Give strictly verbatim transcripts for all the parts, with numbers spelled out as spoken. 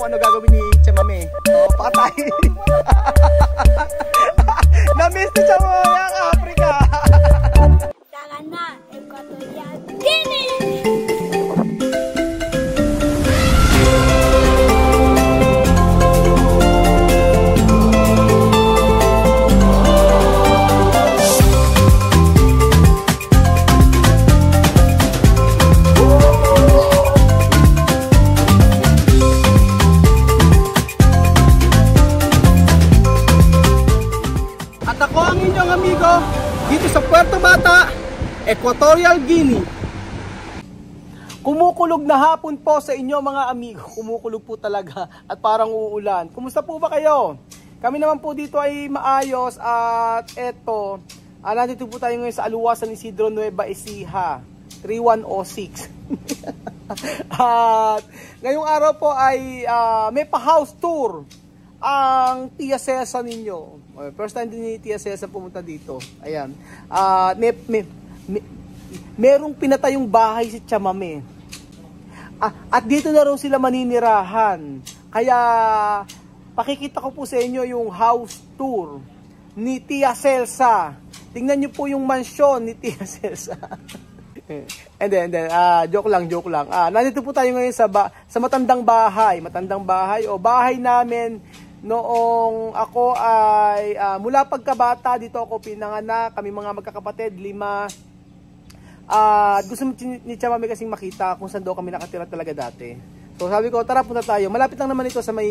kung ano gagawin ni Chimame. Oh, patay. Na-miss ni Chimame ang Africa. Tara na, Ecuadorian. Equatorial Guinea. Kumukulog na hapon po sa inyo mga amigo. Kumukulog po talaga at parang uulan. Kumusta po ba kayo? Kami naman po dito ay maayos at eto. Ah, nandito po tayo ngayon sa Aluwasan ni Sidron Nueva Ecija. three one zero six. At ngayong araw po ay uh, may pa-house tour ang Tia Cesar ninyo. First time din ni Tia Cesar pumunta dito. Ayan. Uh, may... may May, merong pinatayong bahay si Chimame. Ah, at dito na raw sila maninirahan. Kaya pakikita ko po sa inyo yung house tour ni Tiya Celsa. Tingnan niyo po yung mansyon ni Tiya Celsa. And then, and then ah, joke lang, joke lang. Ah, nandito po tayo ngayon sa ba sa matandang bahay, matandang bahay o bahay namin noong ako ay ah, mula pagkabata dito ako pinanganak. Kami mga magkakapatid, lima. Uh, gusto ni Chimame kasing makita kung saan daw kami nakatira talaga dati. So sabi ko, tara punta tayo. Malapit lang naman ito sa may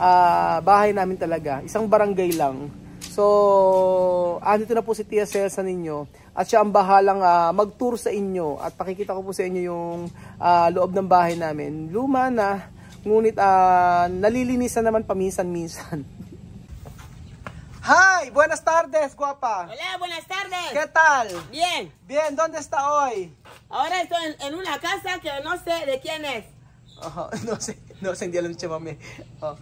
uh, bahay namin talaga. Isang barangay lang. So, andito na po si Tia Celsa ninyo. At siya ang bahalang uh, mag-tour sa inyo. At pakikita ko po sa inyo yung uh, loob ng bahay namin. Luma na, ngunit uh, nalilinisan naman paminsan-minsan. Hi, buenas tardes, guapa. Hola, buenas tardes. ¿Qué tal? Bien. Bien, ¿dónde está hoy? Ahora estoy en, en una casa que no sé de quién es. Oh, no sé, no sé en día lo dice mami. Oh.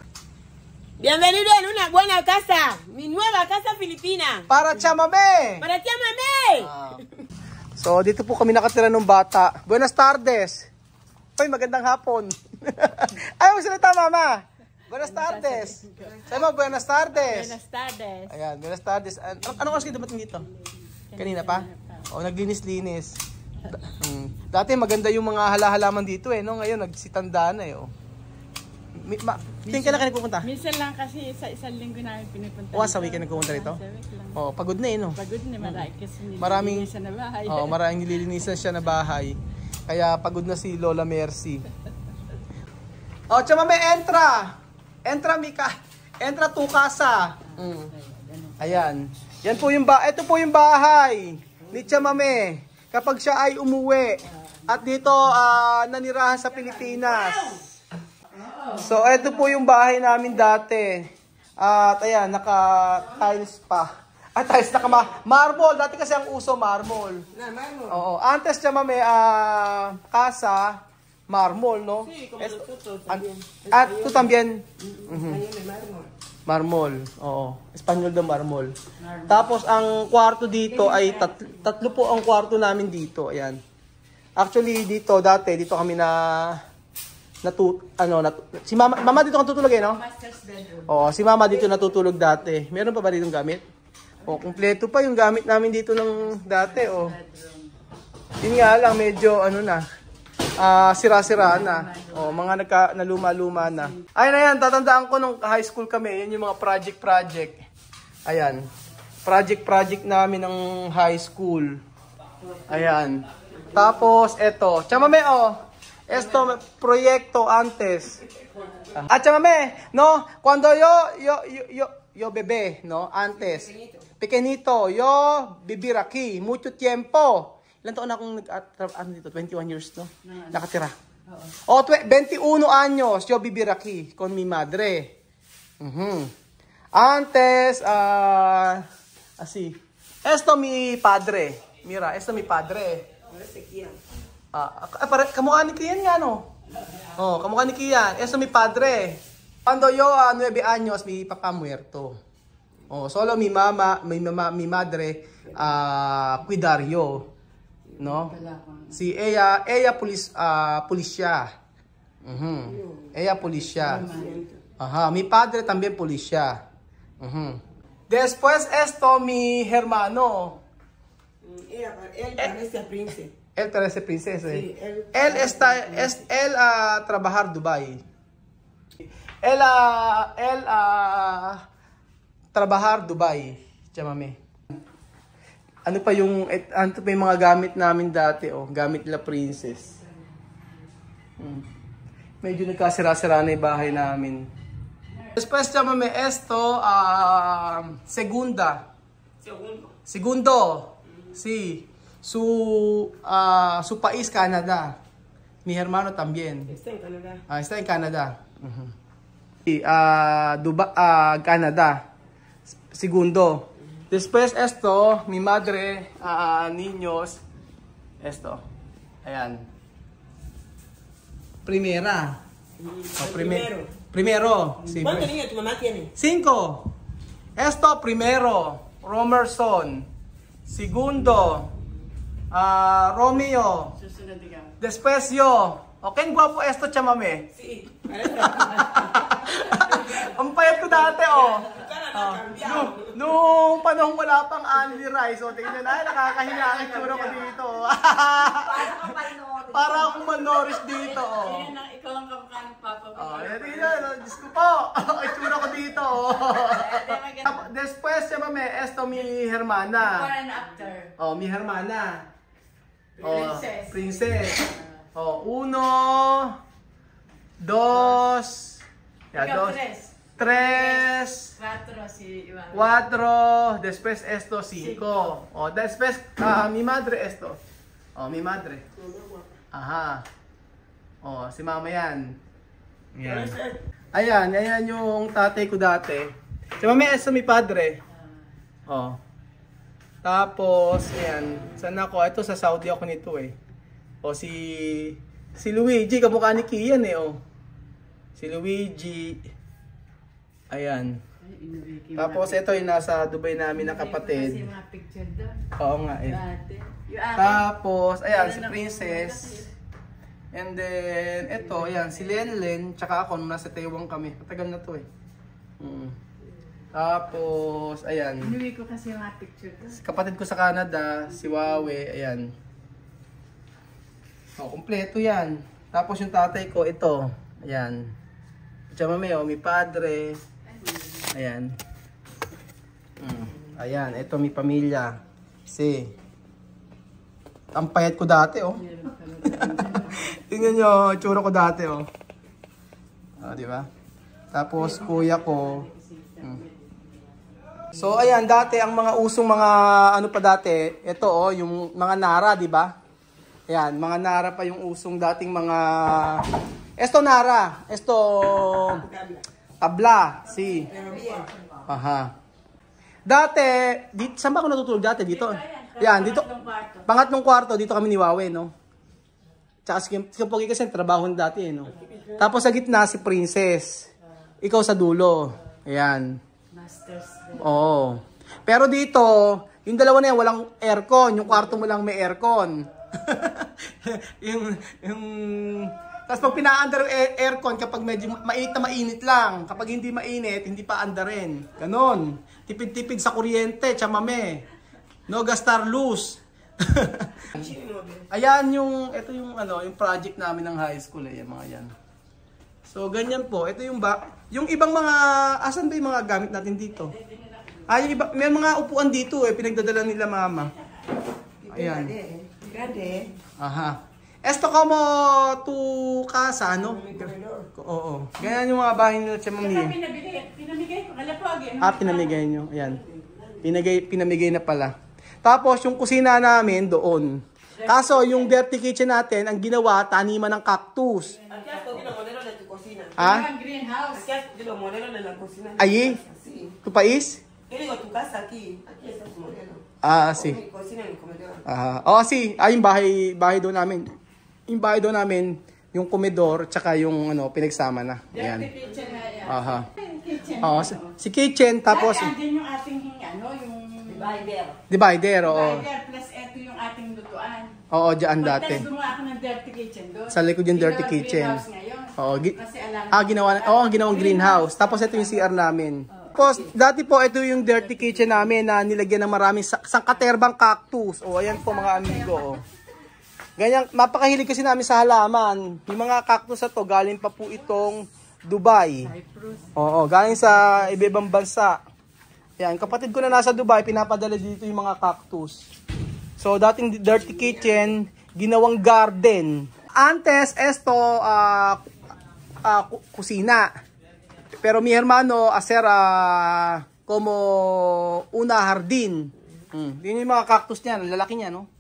Bienvenido en una buena casa, mi nueva casa filipina. Para Chimame. Para Chimame. Oh. So, dito po kami nakatira nung bata. Buenas tardes. Hoy, magandang hapon. Ayaw salita, mama. Buenas tardes. Sabi mo, buenas tardes. Buenas tardes. Ayan, buenas tardes. An anong oras kayo dumating dito? Kanina pa? O, naglinis-linis. hmm. Dati maganda yung mga halahalaman dito eh, no? Ngayon, nagsitandaan eh, oh. Tingin ka lang kayo pupunta? Minsan lang kasi isa isang linggo namin pinipunta dito. O, sa weekend nagpupunta dito? O, pagod na eh, no? Pagod na, maray. Kasi nililinisan na bahay. O, maraming nililinisan siya na bahay. Kaya pagod na si Lola Mercy. O, Chimame, entra! Entra Mika, entra tu casa. Mm. Ayan. Yan po yung ba, ito po yung bahay ni Chimame. Kapag siya ay umuwi at dito uh, nanirahan sa Pilipinas. So ito po yung bahay namin dati. At ayan, naka-tiles pa. At tiles naka marble, dati kasi ang uso marble. Na marble. Oo, antes Chimame ah uh, casa mármol, ¿no? Sí, como esto, tú, tú también. Ah, tú también. Uh -huh. Español de mármol. Mármol, oo. Espanyol de mármol. Tapos ang kwarto dito ay tat tatlo po ang kwarto namin dito, ayan. Actually dito dati, dito kami na natut ano natu si Mama, Mama dito natutulog eh, no? Master's bedroom. Oo, si Mama dito natutulog dati. Meron pa ba ditong gamit? O, kumpleto pa yung gamit namin dito ng dati, oh. Yun nga lang medyo ano na. Ah, uh, sira-sira na. Oh, mga nagka, naluma-luma na. Ayun, ayan, tatandaan ko nung high school kami, yun yung mga project-project. Ayan. Project-project namin ng high school. Ayan. Tapos, eto. Chimame, oh. Esto, proyekto antes. Ah, Chimame, no? Cuando yo, yo, yo, yo, yo bebé, no? Antes. Pequenito. Yo vivir aquí. Mucho tiempo. Ilan taon na akong nag-ano dito? twenty-one years, no? Nakatira. Oo. O, veintiuno años, yo vivir aquí con mi madre. Uh-huh. Antes, ah, uh, así. Esto mi padre. Mira, esto mi padre. Ah, para, kamukha ni Kian nga, no? Oh, kamukha ni Kian. Esto mi padre. Cuando yo a uh, nueve años, mi papá muerto. Oh, solo mi mama, mi, mama, mi madre, ah, uh, cuidar yo. No? Si ella, ella policia. Uh, Uhum. Ella policía. Ajá, mi padre también policía. Uhum. Después esto mi hermano. Él parece príncipe. Él parece princesa. Sí, él, él está, es, él a uh, trabajar Dubai. Él a, uh, él a uh, trabajar Dubai. Chimame. Ano pa yung, ano pa yung mga gamit namin dati, oh, gamit la princess. Hmm. Medyo nagkasira-sira na yung bahay namin. Después chamame esto, uh, segunda. Segundo. Segundo. Mm-hmm. Si, su, uh, su país, Canadá. Mi hermano también. Está en Canadá. Ah, está en Canadá. Uh-huh. Si, uh, Dubai, uh, Canadá. Segundo. Después esto, mi madre, uh, niños, esto, ayan. Primera. O, primero. Primero. Sí, ¿cuántos niños tu mamá tiene? Cinco. Esto primero, Romerson. Segundo, uh, Romeo. Después yo. Okay, guapo esto, chamame. Sí. Ang payat ko dati, oh. Uh, Noong no, panahon wala pang Andy Rice, o tingnan na, nakakahiya ang tsura ko dito. Para akong malnourished dito. Ayun na, ikaw ang kamukha ng papa ko. Oh, tingnan na, Diyos ko po, ang tsura ko dito. Después, siya ba may esto mi hermana. Before and after. Oh, mi hermana. Princess. Princess. Oh, uno, dos, ya, dos. Tres, cuatro, sí, cuatro, después esto, cinco. O, después, uh, mi madre esto. O, mi madre. Ajá. O, si mama yan. Yan. Ayan, ayan yung tatay ko dati. Si mama, esto mi padre. O. Tapos, ayan. Saan ako? Ito, sa Saudi ako nito eh. O, si, si Luigi, kamukha ni Kian eh, o. Si Luigi. Ayan. Tapos ito yung nasa Dubai namin na kapatid. Oo nga eh. Tapos, ayan, si Princess. And then, ito, ayan, si Lenlen. Tsaka ako, nung nasa Taiwan kami. Patagal na to eh. Mm. Tapos, ayan. Inuwi ko kasi yung mga picture doon. Kapatid ko sa Canada, si Huawei, ayan. O, kompleto yan. Tapos yung tatay ko, ito. Ayan. Chimame, o, mi padre. Ayan. Mm. Ayan, ito mi pamilya. Si. Ang payat ko dati, oh. Tingnan nyo, tsura ko dati, oh. Oh, di ba? Tapos kuya ko. Mm. So, ayan, dati ang mga usong mga ano pa dati, ito oh, yung mga nara, di ba? Ayan, mga nara pa yung usong dating mga esto nara, esto tabla, si. Aha. Dati, dito, saan ba ako natutulog dati? Dito. Yan, dito. Pangatlong kwarto, dito kami ni Huawei, no? Tsaka si Kampogi kasi trabaho na dati, eh, no? Tapos sa gitna, si Princess. Ikaw sa dulo. Ayan. Masters. Oo. Pero dito, yung dalawa na yan, walang aircon. Yung kwarto mo lang may aircon. yung, yung... Tapos pag pina-under air aircon, kapag medyo mainit na mainit lang. Kapag hindi mainit, hindi pa under rin. Ganon. Tipid-tipid sa kuryente, chamame. No gastar loose. Ayan yung, ito yung ano, yung project namin ng high school eh, mga yan. So ganyan po, ito yung ba, yung ibang mga, asan ba yung mga gamit natin dito? Ah, yung iba, may mga upuan dito eh, pinagdadala nila mama. Ayan. Grande. Aha. Esto como tu casa, ano? Oo, oo. Ganyan yung mga bahay nila siya, mami. Pinamigay, pinamigay ko. Kalapagi. Ah, pinamigay nyo. Ayan. Pinamigay, pinamigay na pala. Tapos, yung kusina namin doon. Kaso, yung dirty kitchen natin, ang ginawa, taniman ng cactus. Ha? Greenhouse. Ay, tu pais? Tu casa aquí. Aquí es tu modelo. Ah, si. Oh, si. Ah, yung bahay, bahay doon namin. Yung bahay doon namin, yung komedor, tsaka yung ano, pinagsama na. Ayan. Aha. Oh, si, si kitchen, tapos... Ay, andyan yung ating ano, yung... Divider. Divider, oo. Divider, plus eto yung ating lutuan. Oo, dyan dati. Pag-test gumawa ako ng dirty kitchen doon. Sa likod yung dirty kitchen. Yung greenhouse ngayon. Oh, gi kasi alam ah, ginawa, oh, ginawang greenhouse. greenhouse. Tapos ito yung C R namin. Oh. Tapos, dati po, ito yung dirty kitchen namin na nilagyan ng maraming sang sangkaterbang cactus. O, oh, ayan po mga amigo. Ganyan, mapakahilig kasi namin sa halaman. Yung mga cactus na to, galing pa po itong Dubai. Oo, oh, galing sa iba-ibang bansa. Ayan, kapatid ko na nasa Dubai, pinapadala dito yung mga cactus. So, dating dirty kitchen, ginawang garden. Antes, esto, uh, uh, kusina. Pero mi hermano hacer uh, como una jardín. Mm. Yun yung mga cactus niya, lalaki niya, no?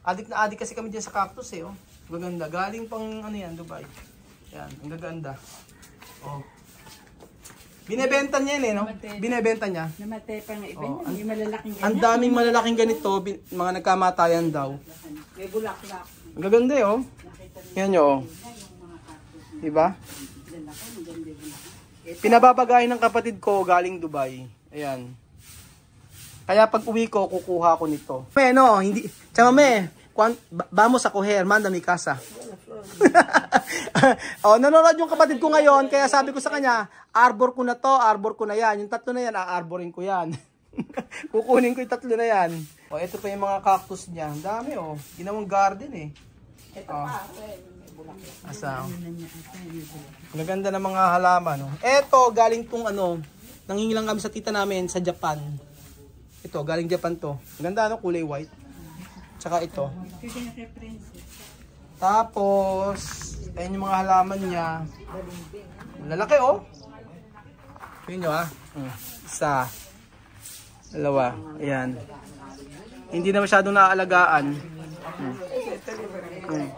Adik na adik kasi kami dyan sa cactus eh, oh. Maganda. Galing pang ano yan, Dubai. Yan, ang gaganda. Oh. Binebenta niya yan eh, no? Binebenta niya. Namatay pa nga iba oh, niya. May malalaking ganyan. Ang daming malalaking ganito, mga nagkamatayan daw. May bulaklak. Ang gaganda eh, oh. Yan yun, oh. Diba? Pinababagayan ng kapatid ko galing Dubai. Ayan. Kaya pag uwi ko, kukuha ko nito. Mame, no? Hindi. Chamame, vamos a coger, manda mi casa. Oh, nanonood yung kapatid ko ngayon, kaya sabi ko sa kanya, arbor ko na to, arbor ko na yan. Yung tatlo na yan, aarborin ko yan. Kukunin ko yung tatlo na yan. Oh, ito pa yung mga cactus niya. Ang dami, oh. Ginawang garden, eh. Ito oh. pa, well. Asaw. Ang ganda ng mga halaman, no? Eto, galing tong ano, nangingilang kami sa tita namin sa Japan. Ito, galing Japan to. Ang ganda, no? Kulay white. Tsaka ito. Tapos, ayun yung mga halaman niya. Lalaki, oh. Yun nyo, ah. Isa. Dalawa. Ayan. Hindi na masyadong naaalagaan. Hmm. Hmm.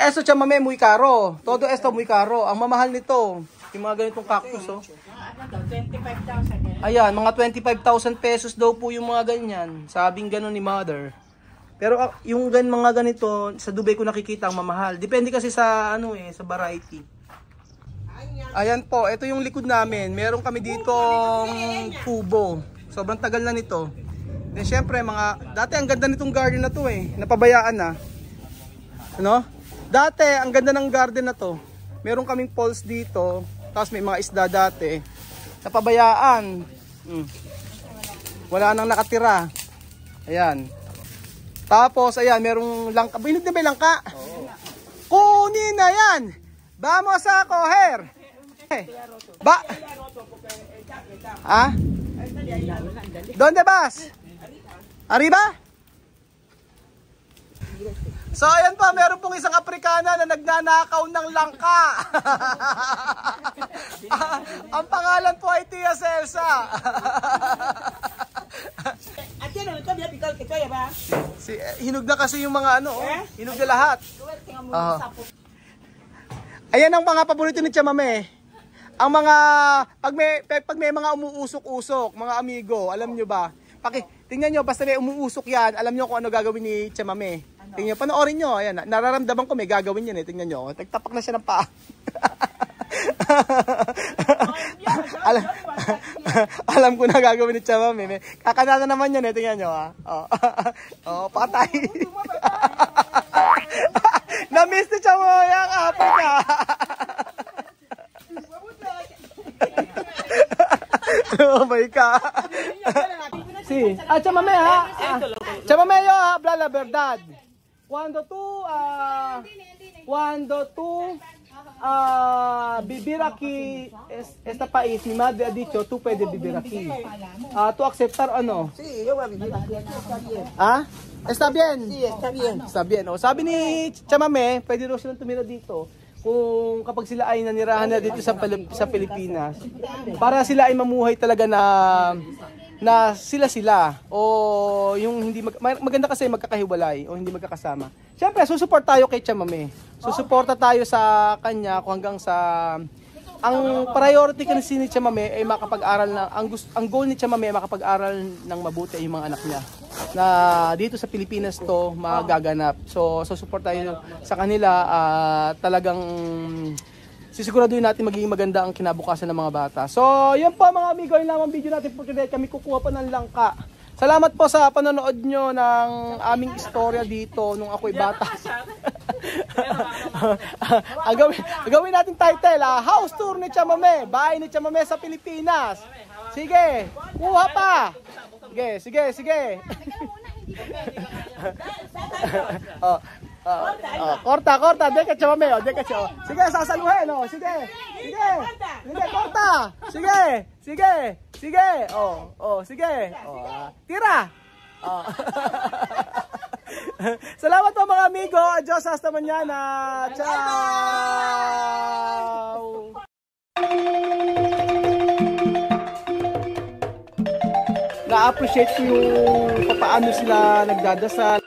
Eso chamame muy caro. Todo esto muy caro. Ang mamahal nito, yung mga ganitong cactus, oh. twenty-five thousand. Ayan, mga twenty-five thousand pesos daw po yung mga ganyan. Sabing ganun ni mother. Pero uh, yung gan mga ganito, sa Dubai ko nakikita ang mamahal. Depende kasi sa ano eh, sa variety. Ayan po, ito yung likod namin. Meron kami ditong kubo. Sobrang tagal na nito. Then syempre mga dati ang ganda nitong garden na to eh. Napabayaan na. Ano? Dati, ang ganda ng garden na to. Meron kaming poles dito. Tapos may mga isda dati. Napabayaan. Mm. Wala nang nakatira. Ayan. Tapos, ayan, merong langka. Binig na ba langka? Oo. Kunin na yan! Vamos a coger! Ba? Ha? Donde vas? Arriba? So, ayan pa, meron pong isang Aprikana na nagnanakaw ng langka. Ang pangalan po ay Tia Celsa. Si, hinog na kasi yung mga ano, oh. Hinog na lahat. Uh-huh. Ayan ang mga paborito ni Chimame. Ang mga, pag may, pag may mga umuusok-usok, mga amigo, alam nyo ba? Paki, tingnan nyo, basta may umuusok yan, alam nyo kung ano gagawin ni Chimame. Tingnan, panoorin nyo, ayan, nararamdaman ko may gagawin yan eh, tingnan nyo, nagtapak na siya ng paa. alam, alam ko na gagawin ni Chimame, kakanada naman yan eh, tingnan nyo ha. Oh, oh patay. Na-miss ni Chimame ang Africa. Oh my God. Sí. Ah, Chimame ha. Ah, Chimame yo habla la verdad. Cuando tú ah, cuando tú ah, vivir aquí es, este país, mi madre ha dicho tú puedes vivir aquí. Ah, ¿tú aceptar o no? Sí, yo voy a vivir aquí. Ah, está bien. Sí, está bien. Está bien. O sabi ni Chimame, pwede raw silang tumira dito. Kung kapag sila ay nanirahan na dito sa sa Pilipinas, para sila ay mamuhay talaga na na sila sila o yung hindi mag, maganda kasi magkakahiwalay o hindi magkakasama. Siyempre, susuport tayo kay Chimame. Susuporta tayo sa kanya kung hanggang sa ang priority kasi ni Chimame ay makapag-aral na ang gusto, ang goal ni Chimame ay makapag-aral ng mabuti yung mga anak niya na dito sa Pilipinas to magaganap. So susuport tayo sa kanila uh, talagang sisiguraduhin natin magiging maganda ang kinabukasan ng mga bata. So yun po mga amigo, yun lamang video natin for today. Kami kukuha pa ng langka. Salamat po sa panonood nyo ng aming istorya dito nung ako'y bata. Ang gawin, gawin natin title, ah, house tour ni Chimame, bahay ni Chimame sa Pilipinas. Sige, kuha pa. Sige, sige, sige. Oh, oh, oh, korta, korta, deka Chimame, oh, deka Chimame. Sige, sasaluhin, oh, sige. Sige, sige, korta. Sige, sige, sige. Oh, oh, sige. Oh, tira. Oh. Salamat po mga amigo. Adios hasta mañana. Ciao. Na-appreciate ko yung paano sila nagdadasal.